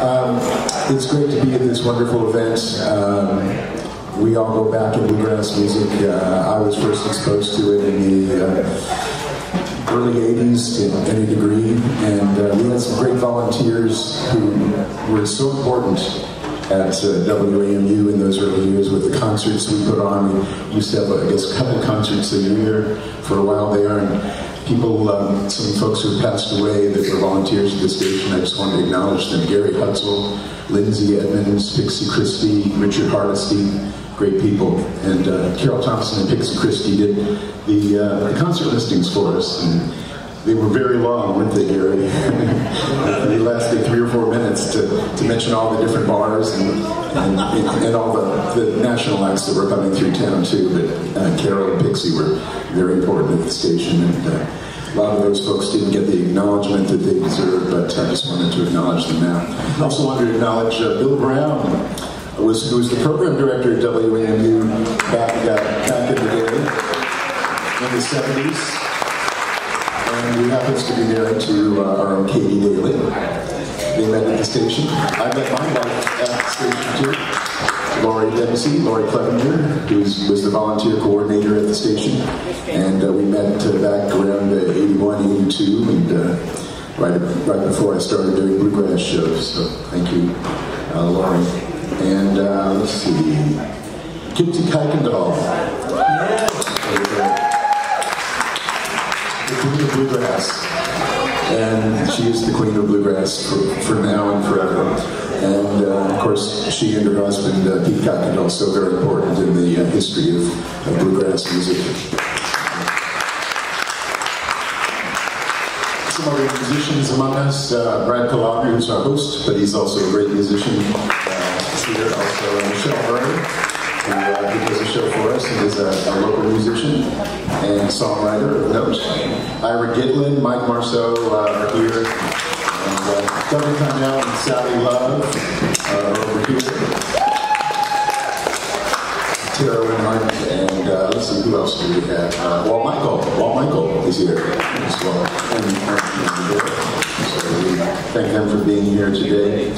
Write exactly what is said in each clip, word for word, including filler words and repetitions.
Um, it's great to be at this wonderful event. Um, we all go back to bluegrass music. Uh, I was first exposed to it in the uh, early eighties to any degree, and uh, we had some great volunteers who were so important at uh, W A M U in those early years with the concerts we put on. We used to have, I guess, a couple concerts a year for a while there. And, People, um, some folks who passed away that were volunteers at the station, I just want to acknowledge them. Gary Hutzel, Lindsay Edmonds, Pixie Christie, Richard Hardesty, great people. And uh, Carol Thompson and Pixie Christie did the, uh, the concert listings for us. And they were very long, weren't they, Gary? They lasted three or four minutes to, to mention all the different bars and, and, and, and all the, the national acts that were coming through town, too. But uh, Carol and Pixie were very important at the station. And, uh, A lot of those folks didn't get the acknowledgement that they deserved, but I just wanted to acknowledge them now. I also wanted to acknowledge uh, Bill Brown, who was, who was the program director at W A M U back, uh, back in the day, in the seventies. And he happens to be married to uh, our own Katie Daly. They met at the station. I met my wife at the station, too. Lori Dempsey, Lori Clevenger, who was the volunteer coordinator at the station, and uh, we met uh, back around uh, eighty-one, eighty-two, and uh, right, right before I started doing bluegrass shows, so thank you, uh, Lori. And uh, let's see, Kitty Kuykendall. The Queen of Bluegrass, and she is the Queen of Bluegrass for, for now and forever. And, uh, of course, she and her husband, uh, Pete Katkin, also very important in the uh, history of, of bluegrass music. Some other musicians among us, uh, Brad Kolodner, who's our host, but he's also a great musician. Uh, here also uh, Michelle Harmon, who uh, does a show for us, and is a, a local musician and songwriter of note. Ira Gitlin, Mike Marceau uh, are here. Double time out and Sally Love uh, over here. Tara Winhart, and uh, let's see, who else do we have? Uh, Walt Michael. Walt Michael is here as well. And, so we thank them for being here today.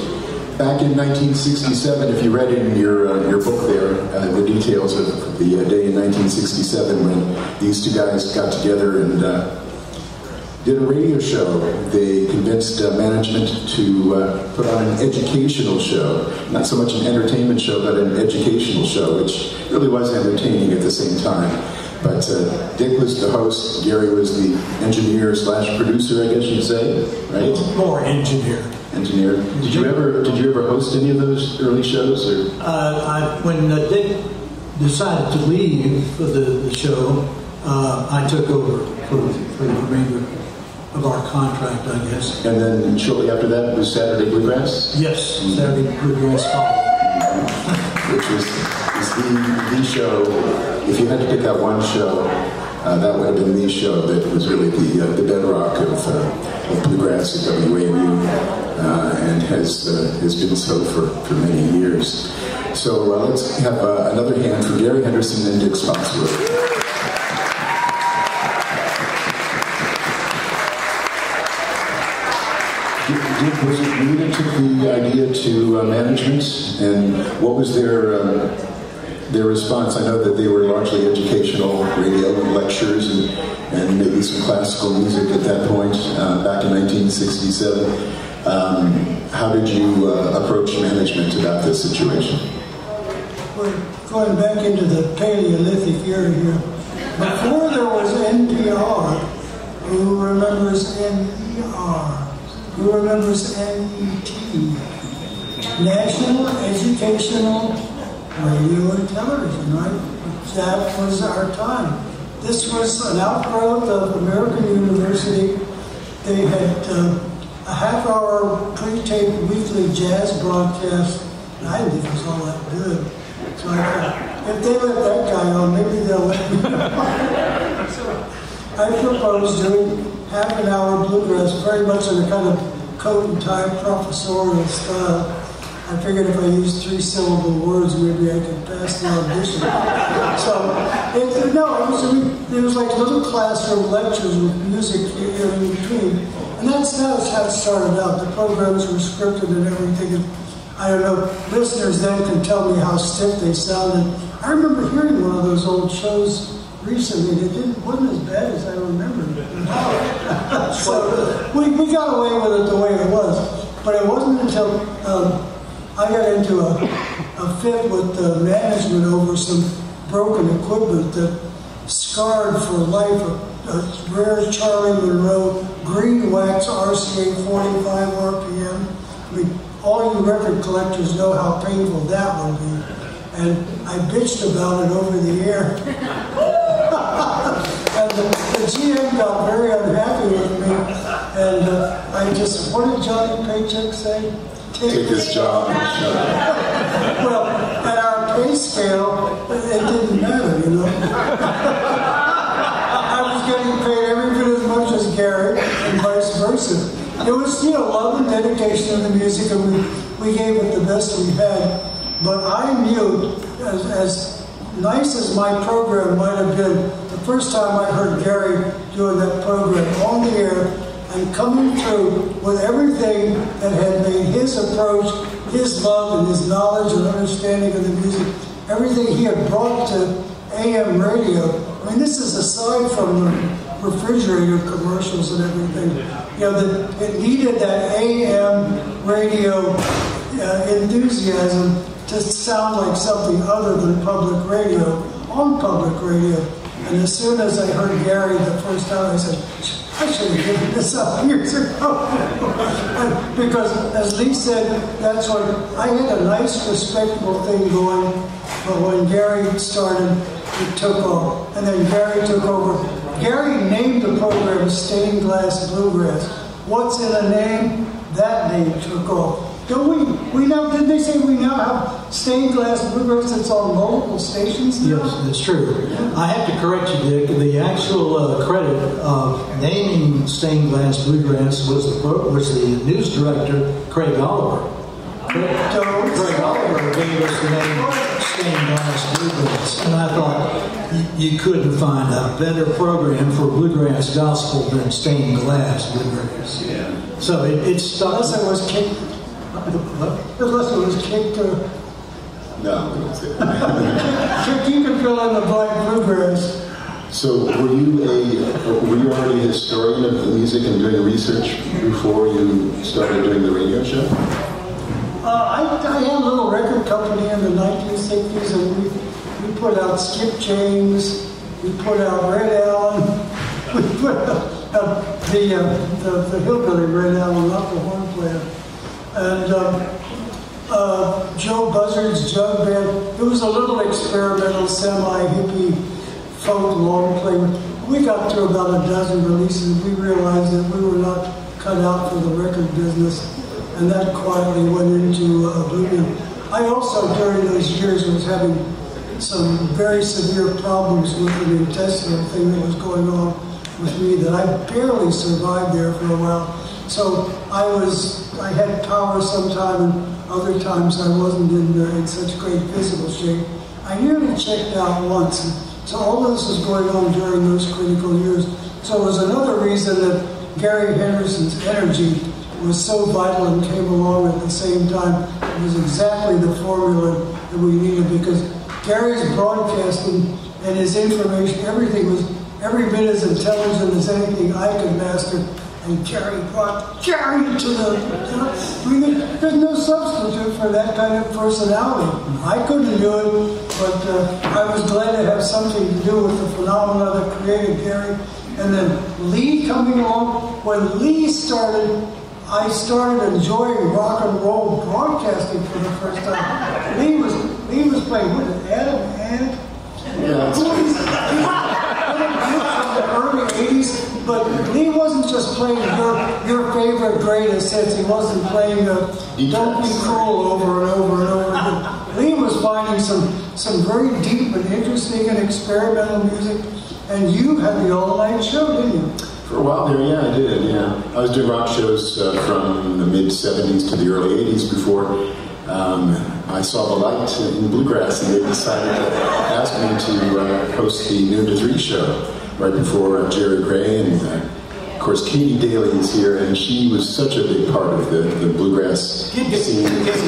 Back in nineteen sixty-seven, if you read in your, uh, your book there, uh, the details of the uh, day in nineteen sixty-seven when these two guys got together and uh, did a radio show. They convinced uh, management to uh, put on an educational show, not so much an entertainment show, but an educational show, which really was entertaining at the same time. But uh, Dick was the host, Gary was the engineer slash producer, I guess you'd say, right? More engineer. Engineer. Did you ever Did you ever host any of those early shows? Or uh, I, when uh, Dick decided to leave for the, the show, uh, I took over for, for the remainder of our contract, I guess. And then shortly after that was Saturday Bluegrass? Yes, mm-hmm. Saturday Bluegrass followed. Mm-hmm. Which was, was the, the show. If you had to pick out one show, uh, that would have been the show that was really the, uh, the bedrock of, uh, of bluegrass at W A M U, uh, and has, uh, has been so for, for many years. So uh, let's have uh, another hand for Gary Henderson and Dick Spottswood. Dick, was it you that took the idea to uh, management, and what was their um, their response? I know that they were largely educational, radio and lectures, and, and maybe some classical music at that point, uh, back in nineteen sixty-seven. Um, how did you uh, approach management about this situation? We're going back into the Paleolithic era here. Before there was N P R, who remembers N E R? Who remembers N E T? National Educational Radio and Television, right? That was our time. This was an outgrowth of American University. They had uh, a half-hour pre-taped weekly jazz broadcast, and I didn't think it was all that good. So I thought, if they let that guy on, maybe they'll let me on. So I proposed doing half an hour bluegrass, very much in a kind of coat and tie professorial style. I figured if I used three syllable words, maybe I could pass the audition. So, it, no, it was, it was like little classroom lectures with music in between. And that's, that's how it started out. The programs were scripted and everything. I don't know, listeners then can tell me how stiff they sounded. I remember hearing one of those old shows recently, and it didn't, wasn't as bad as I remembered. So we, we got away with it the way it was. But it wasn't until um, I got into a, a fit with the management over some broken equipment that scarred for life a, a rare Charlie Monroe green wax R C A forty-five R P M. I mean, all you record collectors know how painful that will be. And I bitched about it over the air. And the, the G M got very unhappy with me. And uh, I just, what did Johnny Paycheck say? Take, Take this job. Well, at our pay scale, it didn't matter, you know. I was getting paid every bit as much as Gary and vice versa. It was, you know, love and dedication of the music, and we, we gave it the best we had. But I knew, as, as nice as my program might have been, the first time I heard Gary doing that program on the air and coming through with everything that had made his approach, his love and his knowledge and understanding of the music, everything he had brought to A M radio. I mean, this is aside from the refrigerator commercials and everything. You know, the, it needed that A M radio uh, enthusiasm to sound like something other than public radio, on public radio. And as soon as I heard Gary the first time, I said, I should have given this up years ago. Because, as Lee said, that's what, I had a nice, respectable thing going, but when Gary started, it took off. And then Gary took over. Gary named the program Stained Glass Bluegrass. What's in a name? That name took off. Don't we, we now, didn't they say we now have Stained Glass Bluegrass that's on multiple stations now? Yes, that's true. Yeah. I have to correct you, Dick. The actual uh, credit of naming Stained Glass Bluegrass was the, was the news director, Craig Oliver. Craig, Craig Oliver gave us the name Stained Glass Bluegrass. And I thought, you, you couldn't find a better program for bluegrass gospel than Stained Glass Bluegrass. Yeah. So it, it stuck. Unless it was King. Unless it was kicked or... No, we don't say that. You can fill in the black bluegrass. So were you a, were you already a historian of the music and doing research before you started doing the radio show? Uh, I, I had a little record company in the nineteen sixties, and we, we put out Skip James, we put out Red Allen, we put out uh, the, uh, the, the hillbilly Red Allen, not the horn player. And uh, uh, Joe Buzzard's Jug Band. It was a little experimental, semi-hippie, folk long-playing. We got through about a dozen releases. We realized that we were not cut out for the record business, and that quietly went into uh, oblivion. I also, during those years, was having some very severe problems with an intestinal thing that was going on with me that I barely survived there for a while. So I was, I had power sometime, and other times I wasn't in, uh, in such great physical shape. I nearly checked out once. And so all this was going on during those critical years. So it was another reason that Gary Henderson's energy was so vital and came along at the same time. It was exactly the formula that we needed, because Gary's broadcasting and his information, everything was every bit as intelligent as anything I could master. And Gary brought Gary to the, you know, we could, there's no substitute for that kind of personality. I couldn't do it, but uh, I was glad to have something to do with the phenomena that created Gary. And then Lee coming along. When Lee started, I started enjoying rock and roll broadcasting for the first time. Lee was, Lee was playing with Adam and early eighties, but Lee wasn't just playing your, your favorite greatest hits. He wasn't playing the Don't Be Cruel over and over and over again. Lee was finding some, some very deep and interesting and experimental music, and you had the all-night show, didn't you? For a while there, yeah, I did, yeah. I was doing rock shows uh, from the mid-seventies to the early eighties before Um, I saw the light in the bluegrass, and they decided to ask me to uh, host the noon to three show right before uh, Jerry Gray and uh, Of course, Katie Daly is here, and she was such a big part of the, the bluegrass scene. It's just as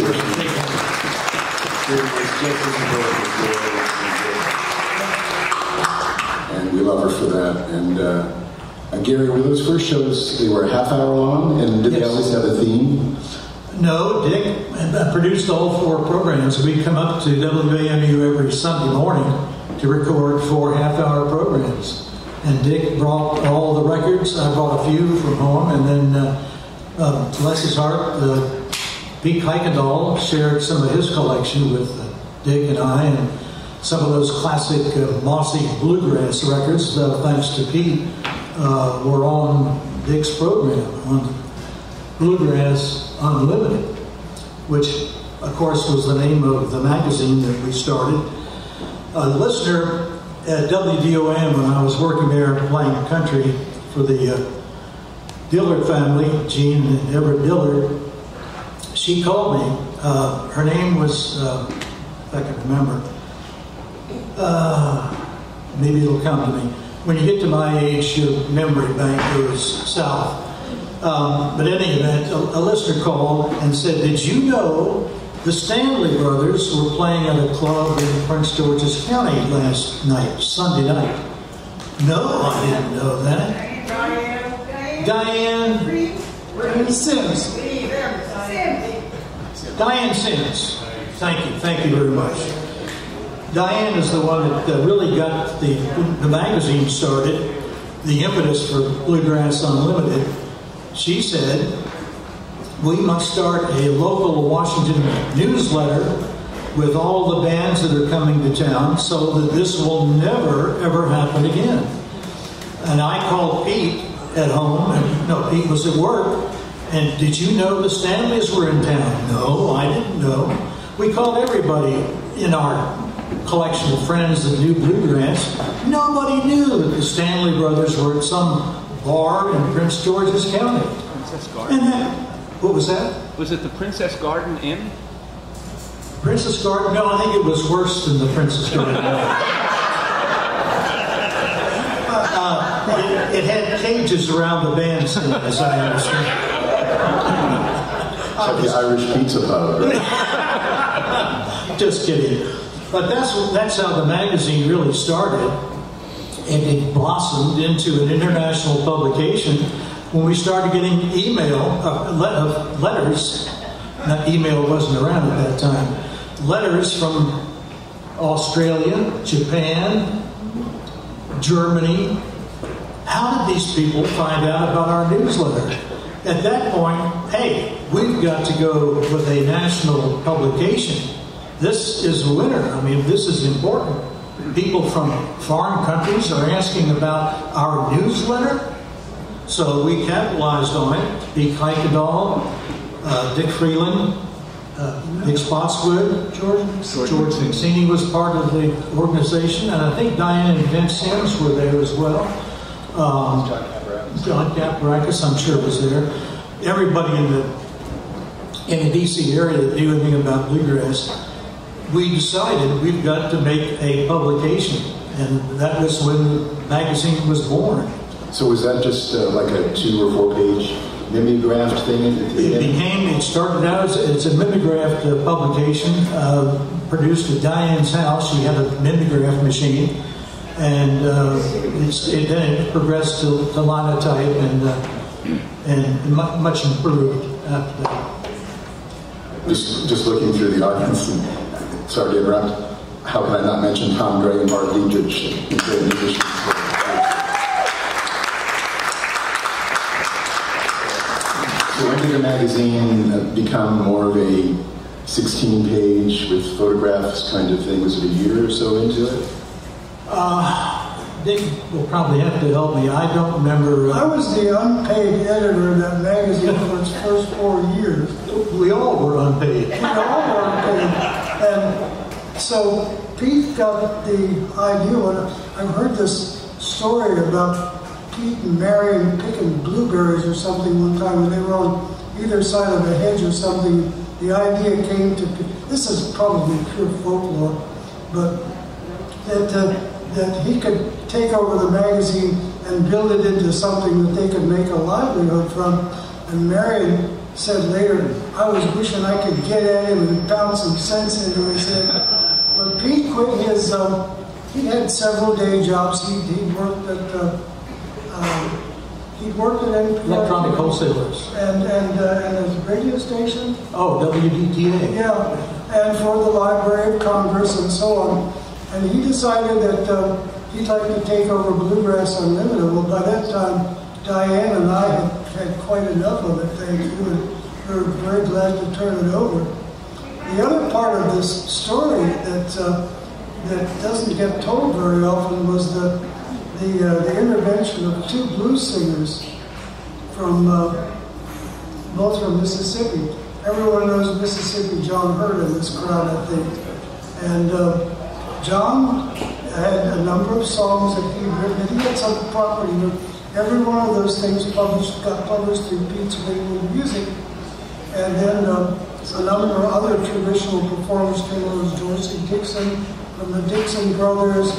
and we love her for that. And uh, Gary, were those first shows, they were a half hour long, and did yes. they always have a theme? No, Dick produced all four programs. We come up to W A M U every Sunday morning to record four half-hour programs. And Dick brought all the records. I brought a few from home, and then, uh, uh, bless his heart, uh, Pete Kuykendall shared some of his collection with uh, Dick and I, and some of those classic uh, mossy bluegrass records, uh, thanks to Pete, uh, were on Dick's program on Bluegrass Unlimited, which, of course, was the name of the magazine that we started. A listener at W D O M, when I was working there playing country for the uh, Dillard family, Jean and Everett Dillard, she called me. Uh, her name was, uh, if I can remember, uh, maybe it'll come to me. When you get to my age, your memory bank goes south. Um, but in any event, a, a listener called and said, "Did you know the Stanley Brothers were playing at a club in Prince George's County last night, Sunday night?" No, I didn't know that. Diane, Diane, Diane Sims. Sims. Diane Sims. Thank you, thank you very much. Diane is the one that uh, really got the, the magazine started, the impetus for Bluegrass Unlimited. She said, "We must start a local Washington newsletter with all the bands that are coming to town so that this will never, ever happen again." And I called Pete at home, and no, Pete was at work, and "Did you know the Stanleys were in town?" "No, I didn't know." We called everybody in our collection of friends that knew bluegrass. Nobody knew that the Stanley Brothers were at some bar in Prince George's County. Princess Garden. And that, what was that? Was it the Princess Garden Inn? Princess Garden? No, I think it was worse than the Princess Garden Inn. uh, it, it had cages around the bandstand, as I understand. It's like the Irish Pizza Pub. Just kidding. But that's, that's how the magazine really started, and it blossomed into an international publication when we started getting email, uh, le letters, not email wasn't around at that time, letters from Australia, Japan, Germany. How did these people find out about our newsletter? At that point, hey, we've got to go with a national publication. This is a winner. I mean, this is important. People from foreign countries are asking about our newsletter. So we capitalized on it. Dick Kuykendall, uh, Dick Freeland, uh, Dick Spottswood, George, George Mancini was part of the organization, and I think Diane and Vince Sims were there as well. Um, John Capbracus. John Capbracus, I'm sure, was there. Everybody in the, in the D C area that knew anything about bluegrass. We decided we've got to make a publication, and that was when the magazine was born. So was that just uh, like a two or four page mimeographed thing? At the it end? became, it started out as it's a mimeographed uh, publication uh, produced at Diane's house. She had a mimograph machine, and uh, it's, it then it progressed to, to linotype and, uh, and much improved after that. Just, just looking through the audience, and, sorry to interrupt, how can I not mention Tom Gray and Mark Dietrich? When did the magazine become more of a sixteen page with photographs kind of thing? Was it a year or so into it? Uh, Dick will probably have to help me. I don't remember. Uh, I was the unpaid editor of that magazine for its first four years. We all were unpaid. We all were unpaid. And so Pete got the idea. When I've heard this story about Pete and Mary and picking blueberries or something one time, and they were on either side of a hedge or something. The idea came to this is probably pure folklore, but that uh, that he could take over the magazine and build it into something that they could make a livelihood from. And Marion said later, I was wishing I could get at him and bounce some sense into his head. But Pete quit his, um, he had several day jobs. He, he worked at, uh, uh, he worked at N P R. Electronic Wholesalers. And, and, uh, and his radio station. Oh, W D T A. Yeah, and for the Library of Congress and so on. And he decided that uh, he'd like to take over Bluegrass Unlimited. Well, by that time, Diane and I had, had quite enough of it. Thank you. And we were very glad to turn it over. The other part of this story that uh, that doesn't get told very often was the the, uh, the intervention of two blues singers from uh, both from Mississippi. Everyone knows Mississippi John Hurt in this crowd, I think, and. Uh, John had a number of songs that he had written. He had some property. Every one of those things published, got published in Pete's Wingwood Music. And then uh, a number of other traditional performers came on. Dorsey Dixon from the Dixon Brothers,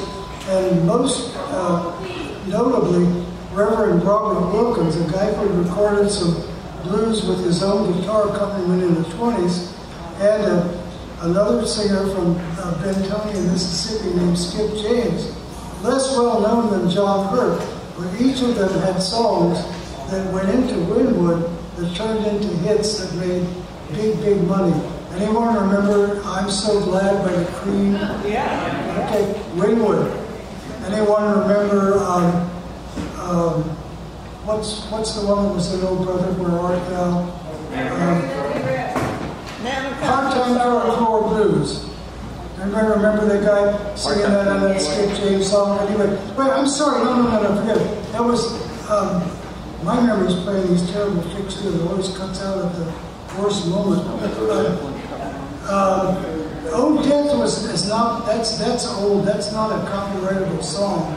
and most uh, notably Reverend Robert Wilkins, a guy who recorded some blues with his own guitar coming in in the twenties, and a another singer from uh, Bentonia, Mississippi, named Skip James, less well known than John Hurt, but each of them had songs that went into Wynwood that turned into hits that made big, big money. Anyone remember "I'm So Glad" by the Cream? Yeah. Okay, Wynwood. Anyone remember um, um, what's what's the one that was "The Old Brother, Where Art Thou"? Um, Part-time Folklore Blues. Everybody remember that guy singing that on that Skip James song? Anyway, wait, I'm sorry, no, no, no, no, forget it. That was, um, my memory's playing these terrible tricks here that always cuts out at the worst moment. Uh, uh, Old Death was, is not, that's, that's old, that's not a copyrightable song.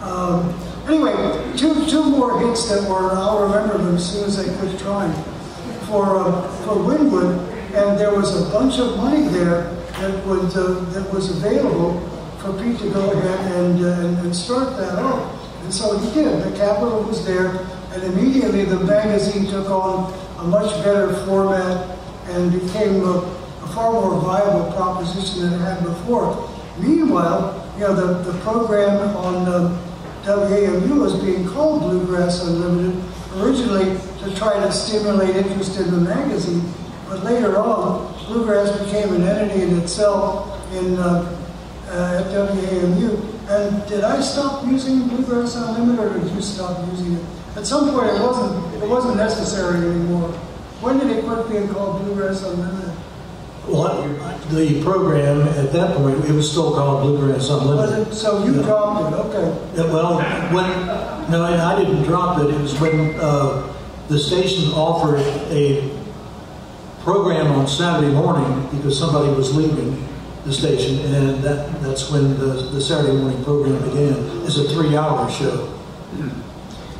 Um, anyway, two, two more hits that were, I'll remember them as soon as I quit trying. For, uh, for Wynwood, and there was a bunch of money there that was, uh, that was available for Pete to go ahead and, uh, and start that up. And so he did. The capital was there, and immediately the magazine took on a much better format and became a, a far more viable proposition than it had before. Meanwhile, you know, the, the program on um, W A M U was being called Bluegrass Unlimited, originally to try to stimulate interest in the magazine. But later on, Bluegrass became an entity in itself in, uh, uh, at W A M U. And did I stop using Bluegrass Unlimited, or did you stop using it? At some point, it wasn't, it wasn't necessary anymore. When did it quit being called Bluegrass Unlimited? Well, the program at that point, it was still called Bluegrass Unlimited. It, so you yeah. dropped it, okay. It, well, when, no, I didn't drop it. It was when uh, the station offered a program on Saturday morning because somebody was leaving the station, and that, that's when the, the Saturday morning program began. It's a three-hour show.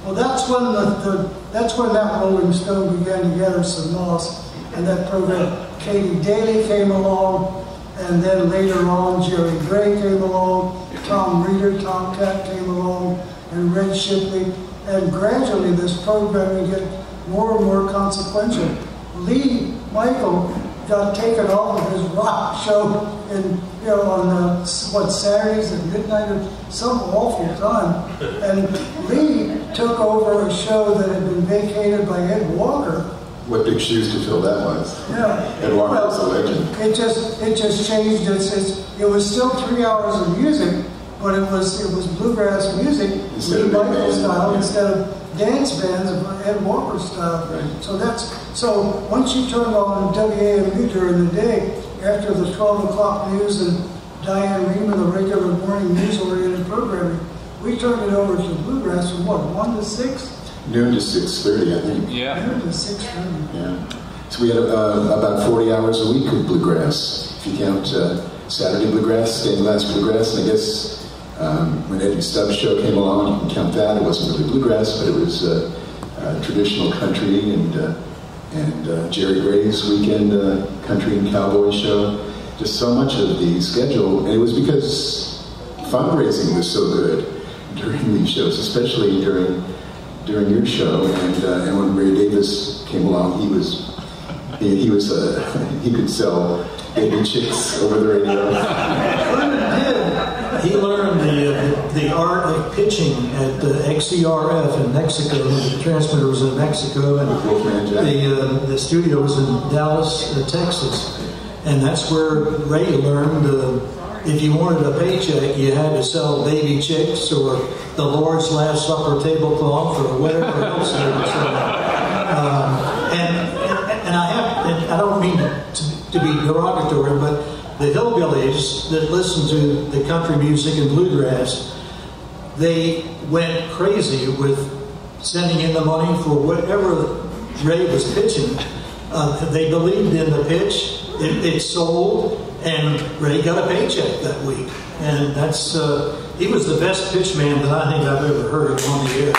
Well, that's when the, the that's when that Rolling Stone began to gather some moss, and that program. Katie Daly came along, and then later on Jerry Gray came along, Tom Reeder, Tom Cat came along, and Red Shipley, and gradually this program would get more and more consequential. Lee Michael got taken off of his rock show in, you know, on uh, what, Saturdays at midnight or some awful time. And Lee took over a show that had been vacated by Ed Walker. What big shoes to fill that was. Yeah. Ed Walker was a legend. It just it just changed. It's, it's, it was still three hours of music, but it was it was bluegrass music, Lee Michael style, yeah. Instead of dance bands of Ed Walker style. Right. So that's so once you turned on W A M U during the day, after the twelve o'clock news and Diane Reeman, the regular morning news-oriented programming, we turned it over to bluegrass from what, one to six? Noon to six thirty, I think. Yeah. Noon to six thirty. Yeah. So we had uh, about forty hours a week of bluegrass, if you count uh, Saturday bluegrass, stained glass bluegrass, and I guess. Um, when Eddie Stubbs' show came along, you can count that. It wasn't really bluegrass, but it was uh, uh, traditional country, and uh, and uh, Jerry Gray's weekend uh, country and cowboy show. Just so much of the schedule, and it was because fundraising was so good during these shows, especially during during your show. And, uh, and when Ray Davis came along, he was he was uh, he could sell baby chicks over the radio. He learned the, uh, the the art of pitching at the uh, X C R F in Mexico. The transmitter was in Mexico, and the uh, the studio was in Dallas, uh, Texas, and that's where Ray learned. Uh, If you wanted a paycheck, you had to sell baby chicks or the Lord's Last Supper tablecloth or whatever else they were selling. Um, and, and, and I have, and I don't mean to, to be derogatory, but the hillbillies that listened to the country music and bluegrass, they went crazy with sending in the money for whatever Ray was pitching. Uh, they believed in the pitch. It, it sold, and Ray got a paycheck that week. And that's, uh, he was the best pitch man that I think I've ever heard on the air.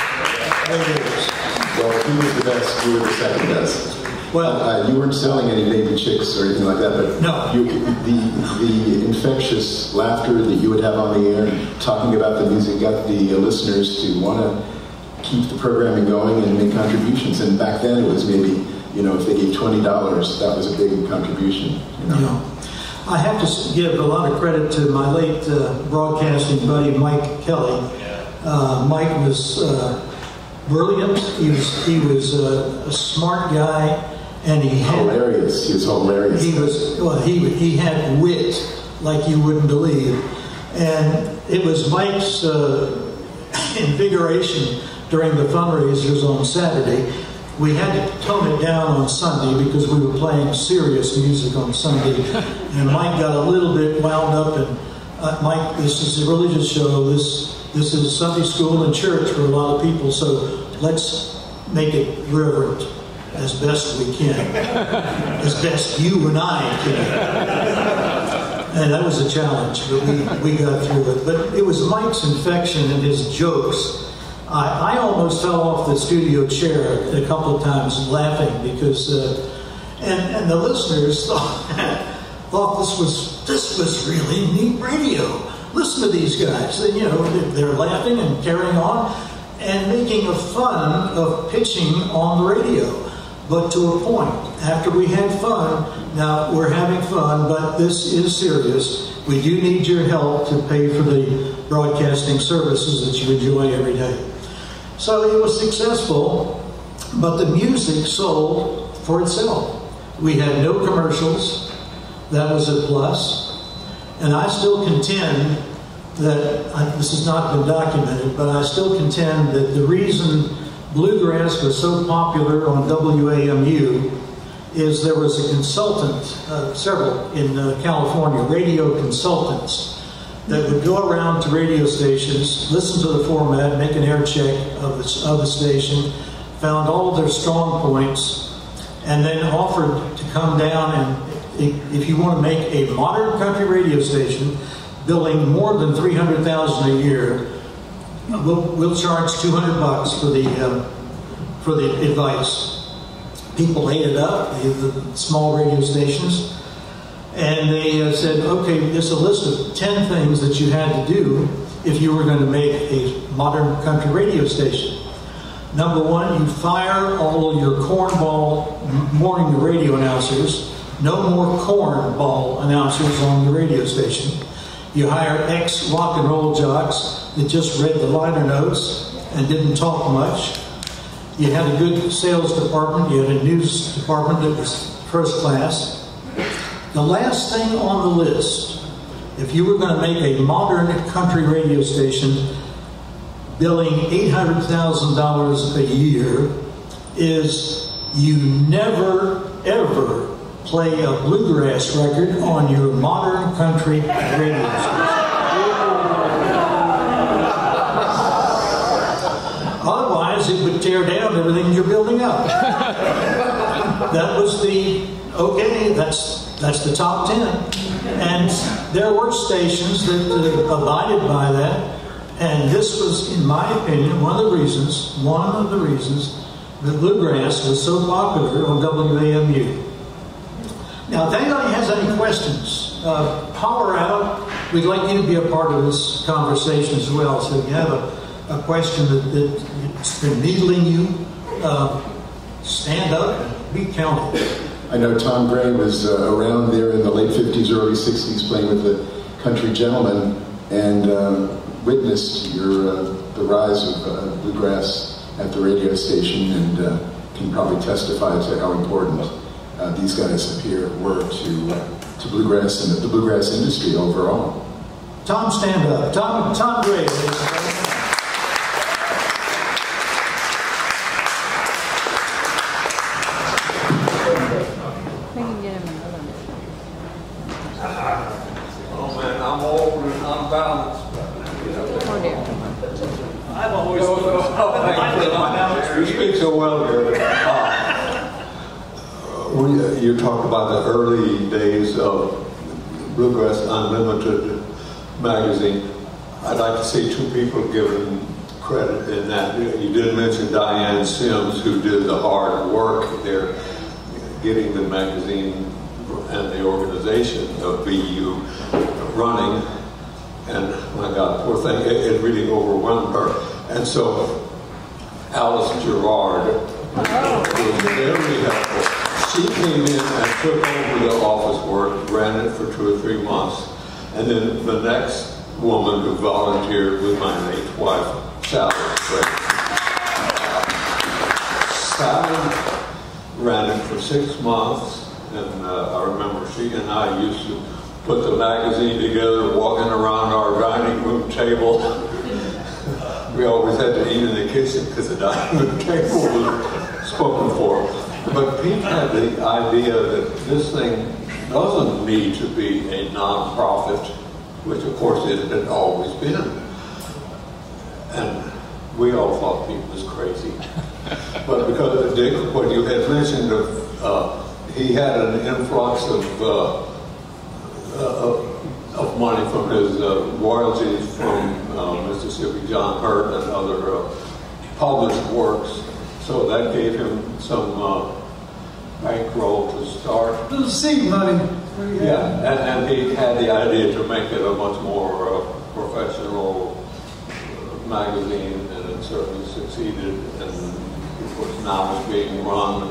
Well, he was the best, you were the second best. Well, uh, you weren't selling any baby chicks or anything like that, but no. You, the, the infectious laughter that you would have on the air, talking about the music, got the uh, listeners to want to keep the programming going and make contributions. And back then it was maybe, you know, if they gave twenty dollars, that was a big contribution. You know? Yeah. I have to give a lot of credit to my late uh, broadcasting buddy, Mike Kelly. Uh, Mike was uh, brilliant. He was, he was uh, a smart guy, and he had... Hilarious. He was hilarious. He was, well, he, he had wit like you wouldn't believe. And it was Mike's uh, invigoration during the fundraisers on Saturday. We had to tone it down on Sunday because we were playing serious music on Sunday, and Mike got a little bit wound up. And uh, Mike, this is a religious show. This this is Sunday school and church for a lot of people, so let's make it reverent as best we can, as best you and I can. And that was a challenge, but we we got through it. But it was Mike's infection and his jokes. I, I almost fell off the studio chair a couple of times laughing because, uh, and, and the listeners thought, thought this was this was really neat radio. Listen to these guys, and, you know, they're laughing and carrying on and making a fun of pitching on the radio. But to a point, after we had fun, now we're having fun, but this is serious. We do need your help to pay for the broadcasting services that you enjoy every day. So it was successful, but the music sold for itself. We had no commercials. That was a plus. And I still contend that, I, this has not been documented, but I still contend that the reason bluegrass was so popular on W A M U is there was a consultant, uh, several in uh, California, radio consultants, that would go around to radio stations, listen to the format, make an air check of the, of the station, found all their strong points, and then offered to come down and, if you want to make a modern country radio station, billing more than three hundred thousand dollars a year, We'll, we'll charge two hundred bucks for the uh, for the advice. People ate it up, the, the small radio stations, and they uh, said, "Okay, it's a list of ten things that you had to do if you were going to make a modern country radio station. Number one, you fire all your cornball morning radio announcers. No more cornball announcers on the radio station. You hire ex rock and roll jocks." That just read the liner notes and didn't talk much. You had a good sales department. You had a news department that was first class. The last thing on the list, if you were going to make a modern country radio station billing eight hundred thousand dollars a year, is you never, ever play a bluegrass record on your modern country radio station. It would tear down everything you're building up. That was the, okay, that's that's the top ten. And there were stations that uh, abided by that, and this was, in my opinion, one of the reasons, one of the reasons that bluegrass was so popular on W A M U. Now, if anybody has any questions, uh, holler out. We'd like you to be a part of this conversation as well, so if you have a a question that, that's been needling you, uh, stand up and be counted. I know Tom Gray was uh, around there in the late fifties, early sixties, playing with the Country Gentlemen, and uh, witnessed your uh, the rise of uh, bluegrass at the radio station, and uh, can probably testify to how important uh, these guys up here were to uh, to bluegrass and the bluegrass industry overall. Tom, stand up. Tom, Tom Gray, ladies and gentlemen. Oh man, I'm old and I'm balanced. You know. Oh dear. I've always oh, been oh, oh, you. You speak so well here. Uh, we, you talked about the early days of Bluegrass Unlimited magazine. I'd like to see two people given credit in that. You did mention Diane Sims, who did the hard work there, getting the magazine and the organization of B U running. And my God, poor thing, it, it really overwhelmed her. And so, Alice Gerard was very helpful. She came in and took over the office work, ran it for two or three months. And then the next woman who volunteered was my late wife, Sally Gray. Uh, Sally ran it for six months, and uh, I remember she and I used to put the magazine together, walking around our dining room table. We always had to eat in the kitchen because the dining room table was spoken for. But Pete had the idea that this thing doesn't need to be a non-profit, which of course it had always been. And we all thought Pete was crazy. But because of Dick, what you had mentioned, of, uh, he had an influx of, uh, uh, of money from his uh, royalties from uh, Mississippi John Hurt and other uh, published works. So that gave him some uh, bankroll to start. Little seed money. Yeah, and, and he had the idea to make it a much more uh, professional uh, magazine, and it certainly succeeded. And of course, now it's being run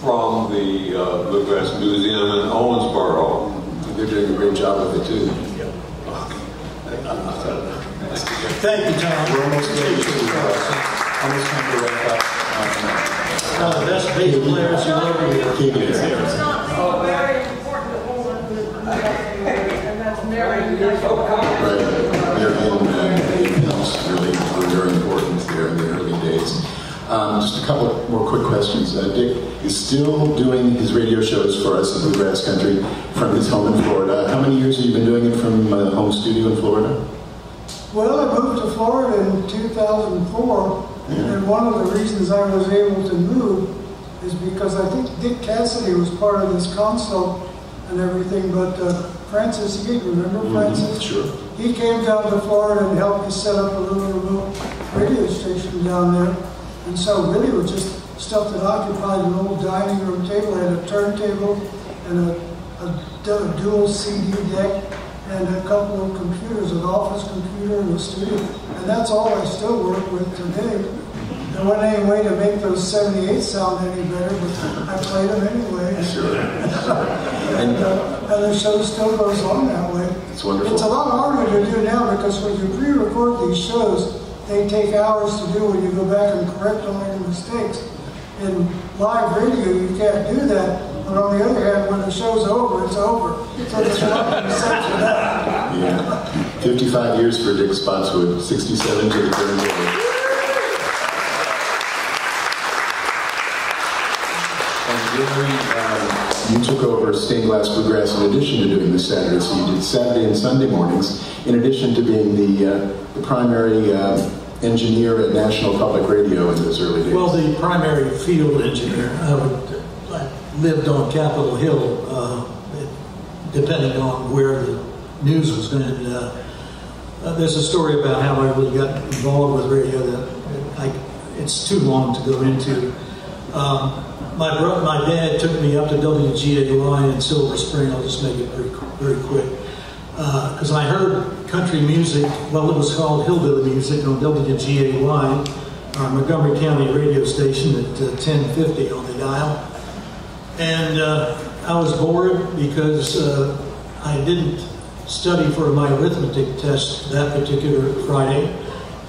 from the uh, Bluegrass Museum in Owensboro. They're doing a great job with it too. Yeah. Okay. Thank you. Uh, thank you, John. We're almost ready to uh, almost come to wrap up. Uh, that's big players and everything. It's not so very important to hold on to it. And that's narrowing your focus. Really were very important there in the early days. Um, just a couple more quick questions. Uh, Dick is still doing his radio shows for us in Bluegrass Country from his home in Florida. How many years have you been doing it from a home studio in Florida? Well, I moved to Florida in two thousand four. Yeah. And one of the reasons I was able to move is because I think Dick Cassidy was part of this consult and everything, but uh, Francis Heaton, remember mm-hmm. Francis? Sure. He came down to Florida and helped me set up a little, little radio station down there. And so really it was just stuff that occupied an old dining room table. I had a turntable and a, a, a dual C D deck and a couple of computers, an office computer and a studio. And that's all I still work with today. There wasn't any way to make those seventy-eight sound any better, but I played them anyway. Sure. and, uh, and the show still goes on that way. It's wonderful. It's a lot harder to do now because when you pre-record these shows, they take hours to do when you go back and correct all your mistakes. In live radio, you can't do that. But on the other hand, when the show's over, it's over. So there's nothing to set you up. Yeah. fifty-five years for Dick Spottswood, sixty-seven to the current day. And during, uh, you took over Stained Glass Bluegrass in addition to doing the Saturday, so you did Saturday and Sunday mornings, in addition to being the, uh, the primary uh, engineer at National Public Radio in those early days. Well, the primary field engineer. I, would, I lived on Capitol Hill, uh, depending on where the news was going to... Uh, Uh, there's a story about how I really got involved with radio that I, it's too long to go into. Um, my brother, my dad took me up to W G A Y in Silver Spring. I'll just make it very, very quick. because uh, I heard country music, well, it was called hillbilly music on W G A Y, our Montgomery County radio station, at uh, ten fifty on the dial. And uh, I was bored because uh, I didn't study for my arithmetic test that particular Friday.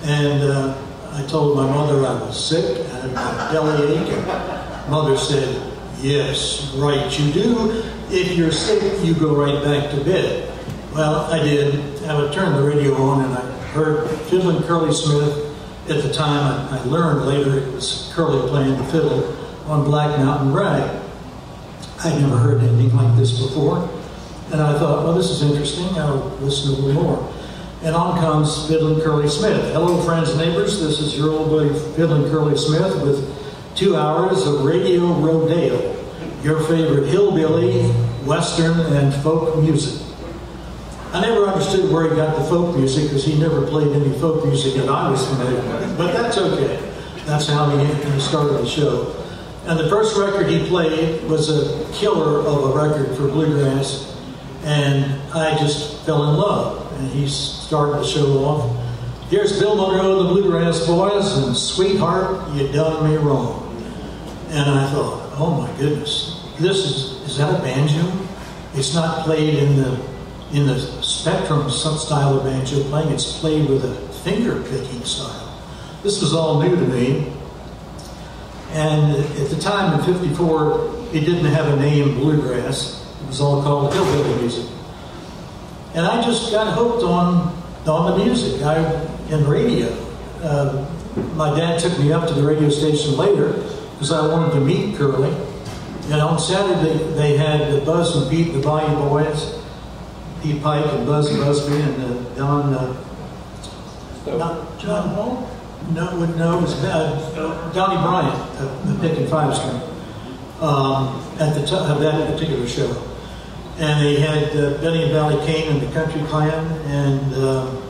And uh, I told my mother I was sick and my belly ache. And mother said, yes, right, you do. If you're sick, you go right back to bed. Well, I did. I would turn the radio on and I heard Fiddlin' Curly Smith. At the time, I learned later it was Curly playing the fiddle on Black Mountain Rag. I'd never heard anything like this before. And I thought, well, this is interesting. I'll listen a little more. And on comes Fiddlin' Curly Smith. Hello, friends and neighbors. This is your old buddy Fiddlin' Curly Smith with two hours of Radio Rodale, your favorite hillbilly, Western, and folk music. I never understood where he got the folk music because he never played any folk music that I was familiar with, but that's okay. That's how he started the show. And the first record he played was a killer of a record for bluegrass, and I just fell in love. And he started the show off. Here's Bill Monroe and the Bluegrass Boys, and Sweetheart, You Done Me Wrong. And I thought, oh my goodness, this is, is that a banjo? It's not played in the in the spectrum style of banjo playing, it's played with a finger-picking style. This was all new to me. And at the time in fifty-four, it didn't have a name, bluegrass. It was all called hillbilly music. And I just got hooked on, on the music I, and radio. Uh, my dad took me up to the radio station later because I wanted to meet Curly. And on Saturday, they had the Buzz and Beat, the Bayou Boys, Pete Pike and Buzz Busby and uh, Don, uh, not John Hall? No, no, it was bad. Donnie Bryant, uh, the Pick and Five string, um, at the top of that particular show. And they had uh, Benny and Valley Kane and the Country Clan, and uh,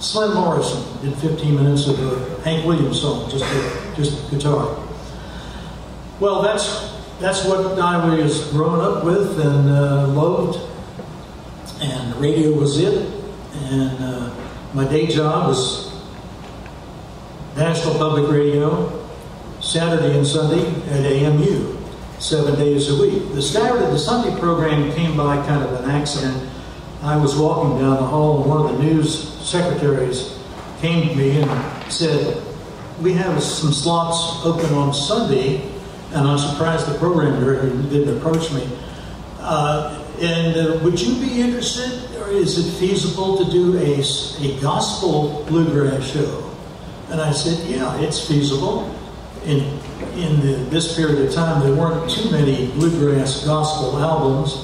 Slim Morrison did fifteen minutes of a Hank Williams song, just a, just guitar. Well, that's that's what I was growing up with and uh, loved. And the radio was it, and uh, my day job was National Public Radio, Saturday and Sunday at A M U, seven days a week. The Saturday, the Sunday program came by kind of an accident. I was walking down the hall, and one of the news secretaries came to me and said, we have some slots open on Sunday, and I'm surprised the program director didn't approach me. Uh, And uh, would you be interested, or is it feasible to do a, a gospel bluegrass show? And I said, yeah, it's feasible. In, in the, this period of time, there weren't too many bluegrass gospel albums,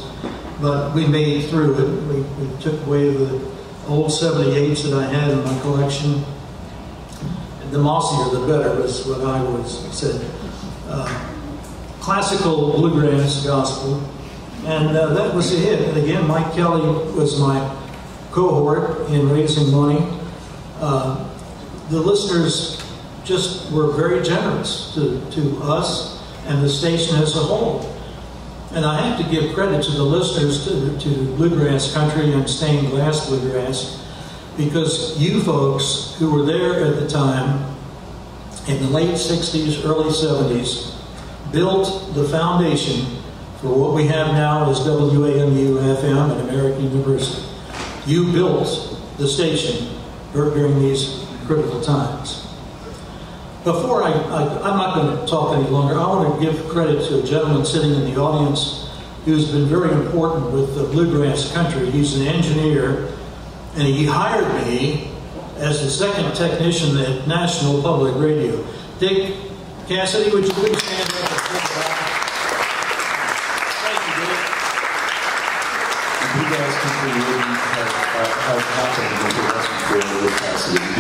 but we made through it. We, we took away the old seventy-eights that I had in my collection. The mossier the better was what I always said. Uh, classical bluegrass gospel. And uh, that was a hit. And again, Mike Kelly was my cohort in raising money. Uh, the listeners just were very generous to, to us and the station as a whole. And I have to give credit to the listeners to, to Bluegrass Country and Stained Glass Bluegrass, because you folks who were there at the time, in the late sixties, early seventies, built the foundation. Well, what we have now is W A M U F M and American University. You built the station during these critical times. Before I, I, I'm not going to talk any longer, I want to give credit to a gentleman sitting in the audience who's been very important with the Bluegrass Country. He's an engineer, and he hired me as the second technician at National Public Radio. Dick Cassidy, would you please stand up?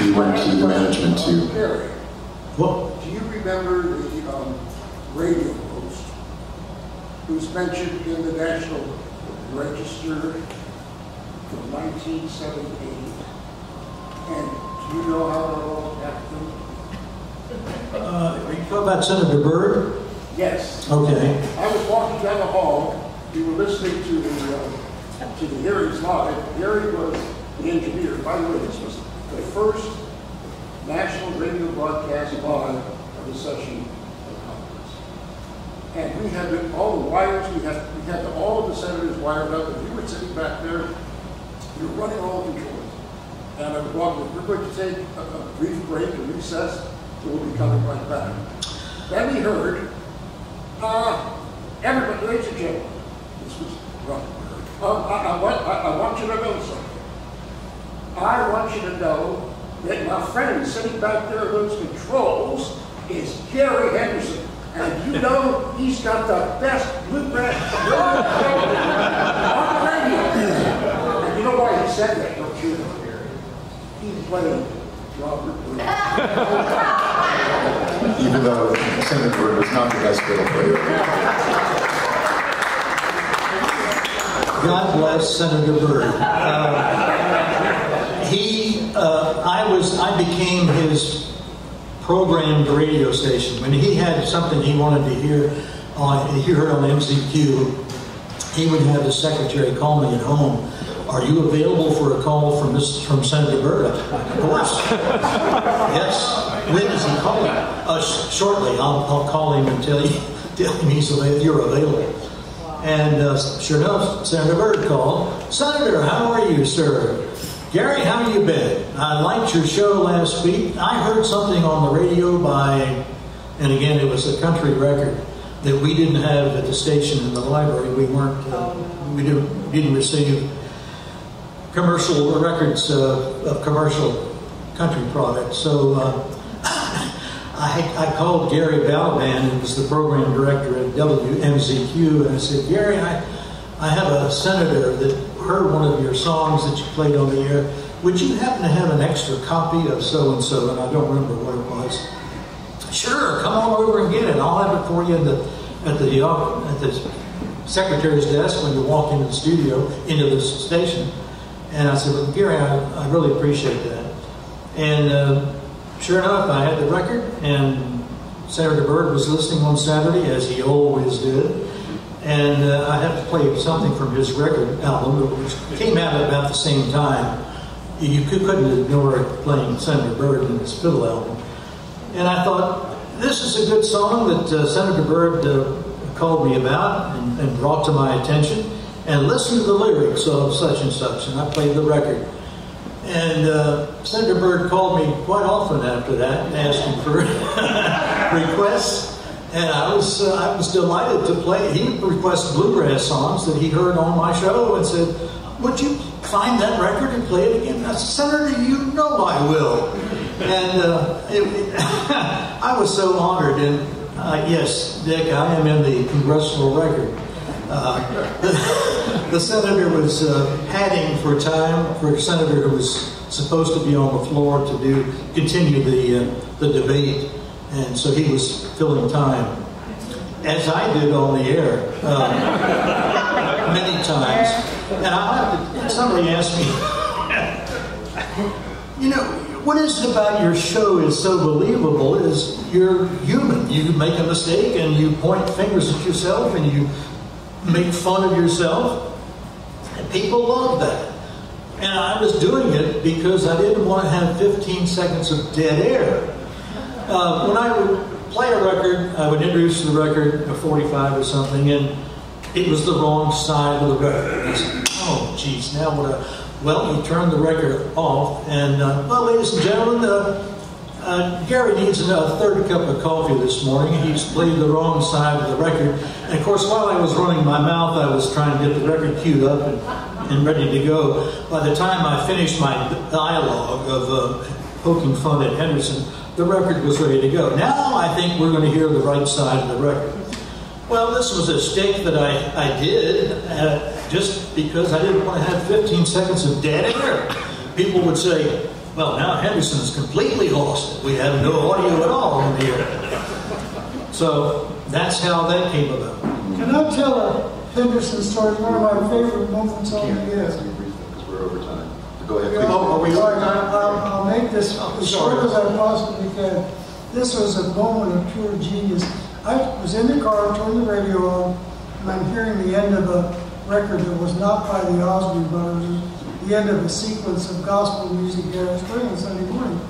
He went to the management too. Gary, what? Do you remember the um, radio host who's mentioned in the National Register from nineteen seventy-eight? And do you know how it all happened? Uh, are you talking about Senator Byrd? Yes. Okay. I was walking down the hall. We were listening to the uh, to the Gary's live. Gary was the engineer. By the way, this was the first national radio broadcast live of the session of Congress. And we had to, all the wires, we had, we had to, all of the senators wired up. If you were sitting back there, you were running all controls. And I would walk, we're going to take a, a brief break and recess, and we'll be coming right back. Then he heard, uh, everybody, ladies and gentlemen, this was rough. Um, I, I, want, I, I want you to know something. I want you to know that my friend sitting back there in those controls is Gary Henderson. And you know he's got the best bluegrass on the radio. And you know why he said that, don't you know, Gary? He played Robert Blues. Even though Senator Byrd was not the best fiddle player. God bless Senator Byrd. Uh, he, uh, I was, I became his programmed radio station. When he had something he wanted to hear on, he heard on M C Q, he would have his secretary call me at home. Are you available for a call from this, from Senator Byrd? Of course. Yes. When is he calling? Uh, sh shortly. I'll, I'll call him and tell you, tell him he's available. You're available. And uh, sure enough, Senator Byrd called. Senator, how are you, sir? Gary, how you been? I liked your show last week. I heard something on the radio by, and again, it was a country record that we didn't have at the station in the library. We weren't, uh, we didn't, didn't receive commercial records uh, of commercial country products. So uh, I, I called Gary Balaban, who was the program director at W M Z Q, and I said, Gary, I, I have a senator that heard one of your songs that you played on the air. Would you happen to have an extra copy of so-and-so? And I don't remember what it was. Sure, come on over and get it. I'll have it for you in the, at, the, at the secretary's desk when you walk into the studio, into the station. And I said, well, Gary, I, I really appreciate that. And uh, sure enough, I had the record, and Senator Byrd was listening on Saturday, as he always did. And uh, I had to play something from his record album, which came out at about the same time. You couldn't ignore playing Senator Byrd in his fiddle album. And I thought, this is a good song that uh, Senator Byrd uh, called me about and, and brought to my attention. And listen to the lyrics of such and such, and I played the record. And uh, Senator Byrd called me quite often after that, asking for requests, and I was uh, I was delighted to play. He requested bluegrass songs that he heard on my show, and said, "Would you find that record and play it again?" And I said, "Senator, you know I will." And uh, it, it I was so honored. And uh, yes, Dick, I am in the congressional record. Uh, the senator was uh, padding for time for a senator who was supposed to be on the floor to do continue the uh, the debate, and so he was filling time, as I did on the air uh, many times. And I have to, somebody asked me, you know, what is it about your show is so believable? Is you're human. You make a mistake and you point fingers at yourself and you make fun of yourself, and people love that. And I was doing it because I didn't want to have fifteen seconds of dead air. Uh, when I would play a record, I would introduce the record, a forty-five or something, and it was the wrong side of the record. I said, oh, geez, now what I... Well, he turned the record off, and, uh, well, ladies and gentlemen, uh, Uh, Gary needs another third cup of coffee this morning. He's played the wrong side of the record. And of course, while I was running my mouth, I was trying to get the record queued up and, and ready to go. By the time I finished my dialogue of uh, poking fun at Henderson, the record was ready to go. Now I think we're going to hear the right side of the record. Well, this was a shtick that I, I did uh, just because I didn't want to have fifteen seconds of dead air. People would say, well, now Henderson's completely lost it. We have no audio at all on the air. So that's how that came about. Can I tell a Henderson story? One of my favorite moments on the air. Because we're over time. Go ahead. Oh, are we over time? I'll make this as short as I possibly can. This was a moment of pure genius. I was in the car, turned the radio on, and I'm hearing the end of a record that was not by the Osby Brothers, the end of a sequence of gospel music here in spring and Sunday morning.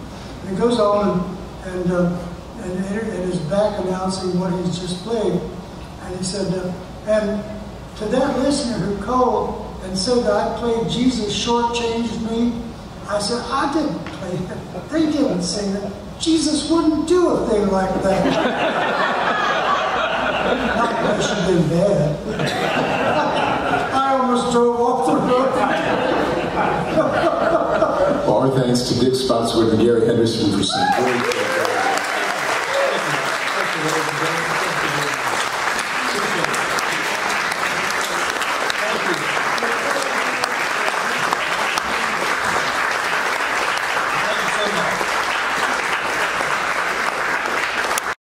And it goes on and, and, uh, and, and is back announcing what he's just played. And he said, uh, and to that listener who called and said that I played Jesus Shortchanged Me, I said, I didn't play it. They didn't sing it. Jesus wouldn't do a thing like that. Not that she'd been bad. I almost drove off the road. Our thanks to Dick Spottswood and Gary Henderson for some great